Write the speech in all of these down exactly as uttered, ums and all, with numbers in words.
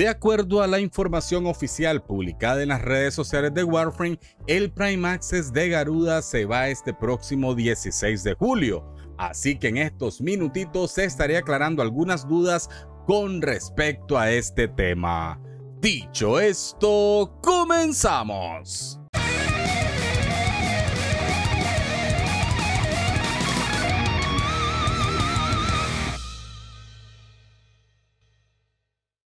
De acuerdo a la información oficial publicada en las redes sociales de Warframe, el Prime Access de Garuda se va este próximo dieciséis de julio, así que en estos minutitos estaré aclarando algunas dudas con respecto a este tema. Dicho esto, comenzamos.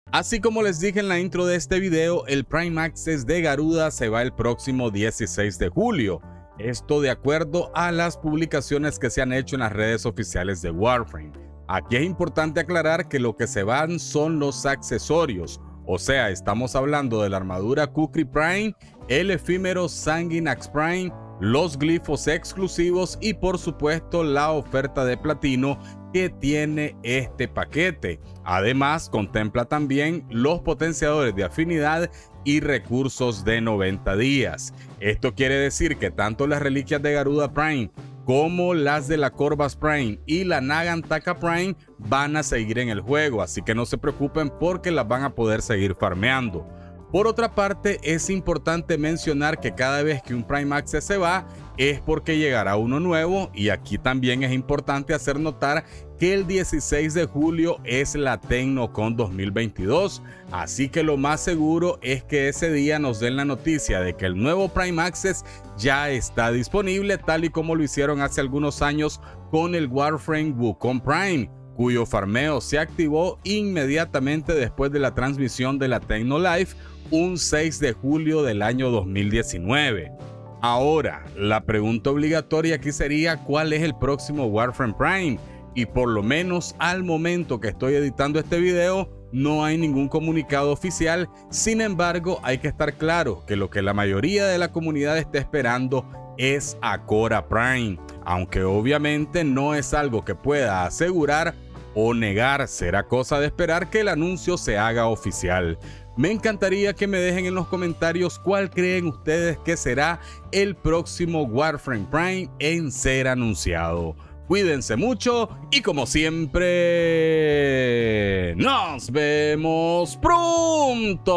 Así como les dije en la intro de este video, el Prime Access de Garuda se va el próximo dieciséis de julio. Esto de acuerdo a las publicaciones que se han hecho en las redes oficiales de Warframe. Aquí es importante aclarar que lo que se van son los accesorios. O sea, estamos hablando de la armadura Kukri Prime, el efímero Sanguinax Prime, los glifos exclusivos y por supuesto la oferta de Platino que tiene este paquete. Además, contempla también los potenciadores de afinidad y recursos de noventa días. Esto quiere decir que tanto las reliquias de Garuda Prime como las de la Khora Prime y la Nagantaka Prime van a seguir en el juego, así que no se preocupen porque las van a poder seguir farmeando. Por otra parte, es importante mencionar que cada vez que un Prime Access se va es porque llegará uno nuevo, y aquí también es importante hacer notar que el dieciséis de julio es la TennoCon dos mil veintidós, así que lo más seguro es que ese día nos den la noticia de que el nuevo Prime Access ya está disponible, tal y como lo hicieron hace algunos años con el Warframe Wukong Prime, cuyo farmeo se activó inmediatamente después de la transmisión de la Tenno Live un seis de julio del año dos mil diecinueve. Ahora, la pregunta obligatoria aquí sería ¿cuál es el próximo Warframe Prime? Y por lo menos al momento que estoy editando este video no hay ningún comunicado oficial. Sin embargo, hay que estar claro que lo que la mayoría de la comunidad está esperando es a Khora Prime, aunque obviamente no es algo que pueda asegurar o negar. Será cosa de esperar que el anuncio se haga oficial. Me encantaría que me dejen en los comentarios cuál creen ustedes que será el próximo Warframe Prime en ser anunciado. Cuídense mucho y como siempre, ¡nos vemos pronto!